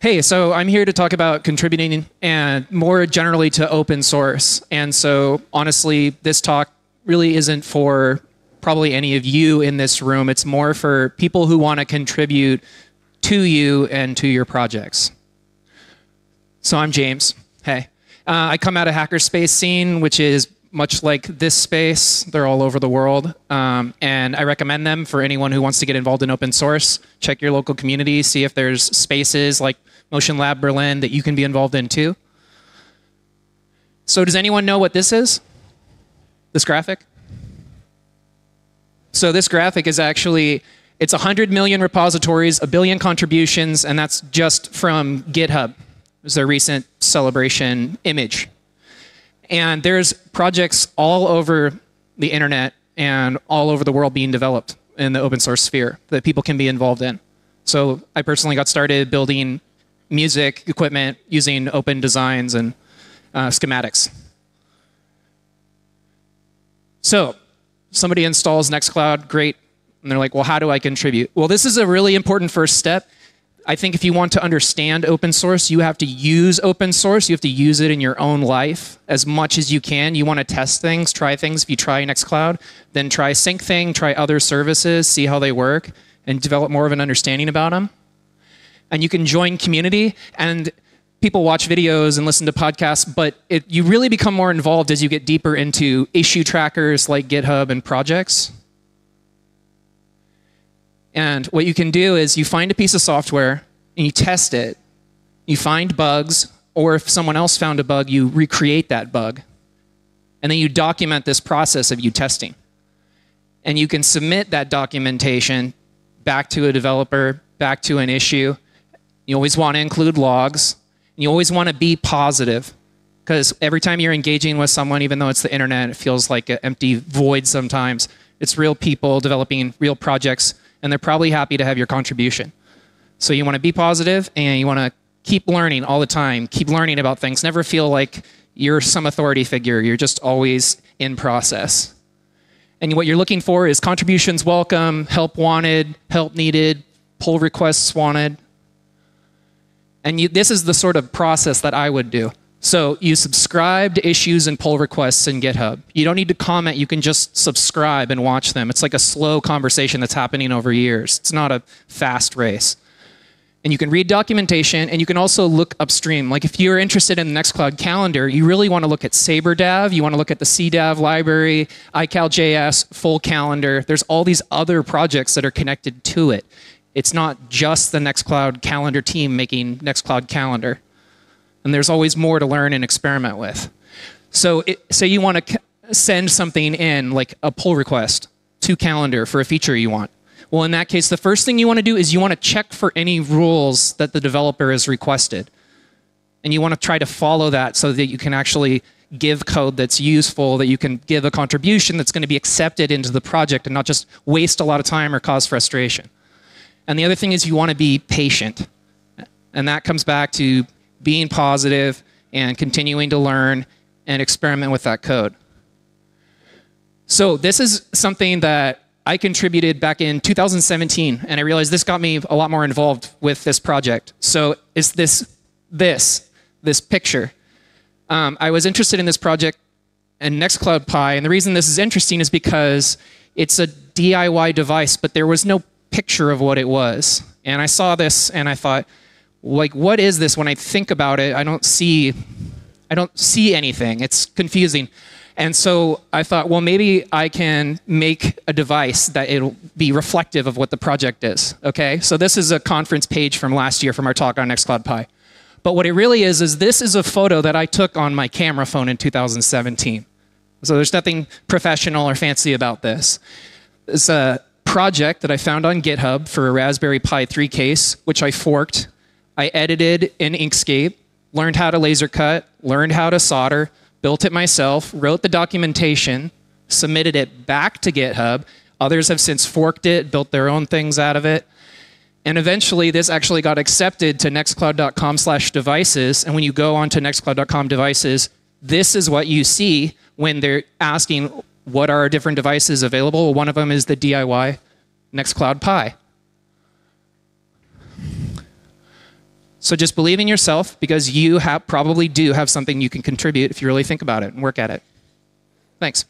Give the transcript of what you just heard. hey, so I'm here to talk about contributing and more generally to open source. And so honestly, this talk really isn't for probably any of you in this room. It's more for people who want to contribute to you and to your projects. So I'm James. Hey. I come out of hackerspace scene, which is much like this space. They're all over the world. And I recommend them for anyone who wants to get involved in open source. Check your local community, see if there's spaces like Motion Lab Berlin that you can be involved in too. So does anyone know what this is? This graphic? So this graphic is actually, it's 100 million repositories, 1 billion contributions, and that's just from GitHub. It was their recent celebration image. And there's projects all over the internet and all over the world being developed in the open source sphere that people can be involved in. So I personally got started building music equipment using open designs and schematics. So somebody installs Nextcloud, great. And they're like, well, how do I contribute? Well, this is a really important first step. I think if you want to understand open source, you have to use open source. You have to use it in your own life as much as you can. You want to test things, try things. If you try Nextcloud, then try SyncThing, try other services, see how they work, and develop more of an understanding about them. And you can join community. And people watch videos and listen to podcasts, but you really become more involved as you get deeper into issue trackers like GitHub and projects. And what you can do is you find a piece of software and you test it. You find bugs, or if someone else found a bug, you recreate that bug. And then you document this process of you testing. And you can submit that documentation back to a developer, back to an issue. You always want to include logs. And you always want to be positive, because every time you're engaging with someone, even though it's the internet, it feels like an empty void sometimes. It's real people developing real projects, and they're probably happy to have your contribution. So you want to be positive, and you want to keep learning all the time, keep learning about things. Never feel like you're some authority figure. You're just always in process. And what you're looking for is contributions welcome, help wanted, help needed, pull requests wanted. And this is the sort of process that I would do. So you subscribe to issues and pull requests in GitHub. You don't need to comment. You can just subscribe and watch them. It's like a slow conversation that's happening over years. It's not a fast race. And you can read documentation, and you can also look upstream. Like if you're interested in the Nextcloud calendar, you really want to look at SabreDAV. You want to look at the CDAV library, iCalJS, full calendar. There's all these other projects that are connected to it. It's not just the Nextcloud calendar team making Nextcloud calendar. And there's always more to learn and experiment with. So say you want to send something in, like a pull request to calendar for a feature you want. Well, in that case, the first thing you want to do is you want to check for any rules that the developer has requested. And you want to try to follow that so that you can actually give code that's useful, that you can give a contribution that's going to be accepted into the project and not just waste a lot of time or cause frustration. And the other thing is you want to be patient. And that comes back to being positive and continuing to learn and experiment with that code. So this is something that I contributed back in 2017. And I realized this got me a lot more involved with this project. So it's this picture. I was interested in this project and Nextcloud Pi. And the reason this is interesting is because it's a DIY device, but there was no picture of what it was. And I saw this and I thought, like, what is this? When I think about it, I don't see anything. It's confusing. And so I thought, well, maybe I can make a device that it'll be reflective of what the project is. Okay? So this is a conference page from last year from our talk on Nextcloud Pi. But what it really is this is a photo that I took on my camera phone in 2017. So there's nothing professional or fancy about this. It's a project that I found on GitHub for a Raspberry Pi 3 case, which I forked. I edited in Inkscape, learned how to laser cut, learned how to solder, built it myself, wrote the documentation, submitted it back to GitHub. Others have since forked it, built their own things out of it. And eventually, this actually got accepted to nextcloud.com/devices. And when you go onto nextcloud.com/devices, this is what you see when they're asking, what are different devices available? One of them is the DIY Nextcloud Pi. So just believe in yourself, because you probably do have something you can contribute if you really think about it and work at it. Thanks.